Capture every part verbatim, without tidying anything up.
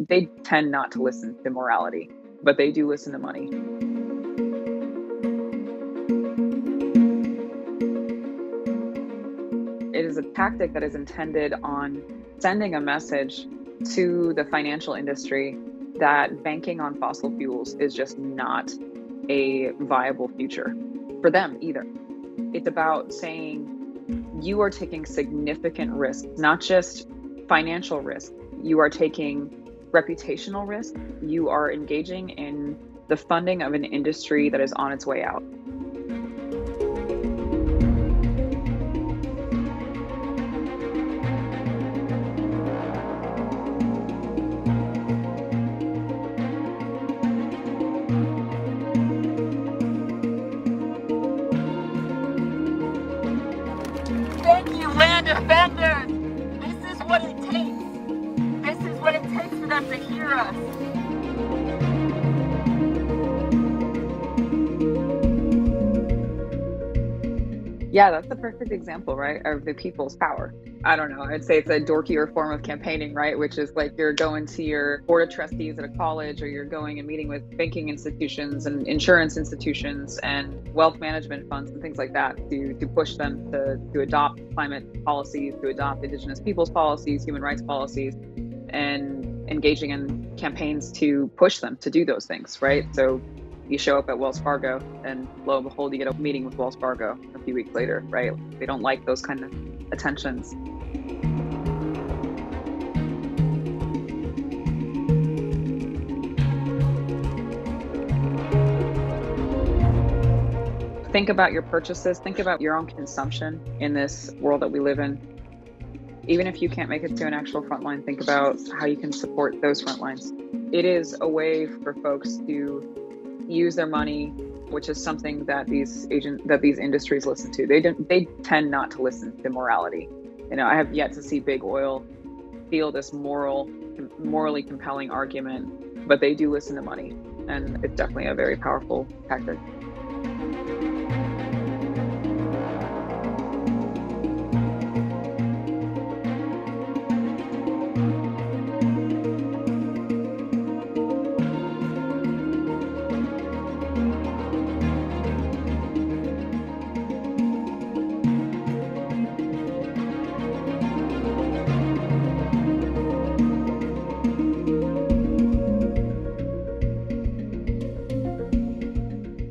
They tend not to listen to morality, but they do listen to money. It is a tactic that is intended on sending a message to the financial industry that banking on fossil fuels is just not a viable future for them either. It's about saying you are taking significant risk, not just financial risk. You are taking reputational risk. You are engaging in the funding of an industry that is on its way out. Thank you, land defenders. This is what it takes. This is what it takes for them to hear us. Yeah, that's the perfect example, right, of the people's power. I don't know, I'd say it's a dorkier form of campaigning, right, which is like you're going to your board of trustees at a college, or you're going and meeting with banking institutions and insurance institutions and wealth management funds and things like that to, to push them to, to adopt climate policies, to adopt indigenous people's policies, human rights policies, and engaging in campaigns to push them to do those things, right? So you show up at Wells Fargo and lo and behold, you get a meeting with Wells Fargo a few weeks later, right? They don't like those kind of attentions. Think about your purchases, think about your own consumption in this world that we live in. Even if you can't make it to an actual front line, think about how you can support those front lines. It is a way for folks to use their money, which is something that these agent that these industries listen to. They don't, they tend not to listen to morality. You know, I have yet to see big oil feel this moral, morally compelling argument, but they do listen to money, and it's definitely a very powerful tactic.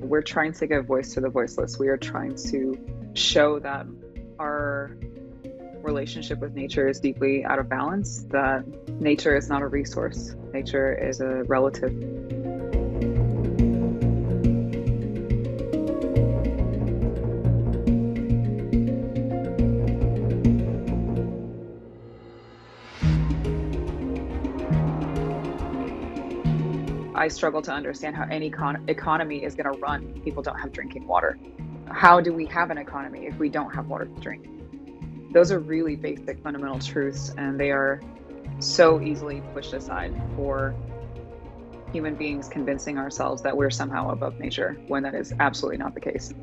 We're trying to give voice to the voiceless. We are trying to show that our relationship with nature is deeply out of balance, that nature is not a resource, nature is a relative. I struggle to understand how any econ economy is going to run if people don't have drinking water. How do we have an economy if we don't have water to drink? Those are really basic fundamental truths, and they are so easily pushed aside for human beings convincing ourselves that we're somehow above nature when that is absolutely not the case.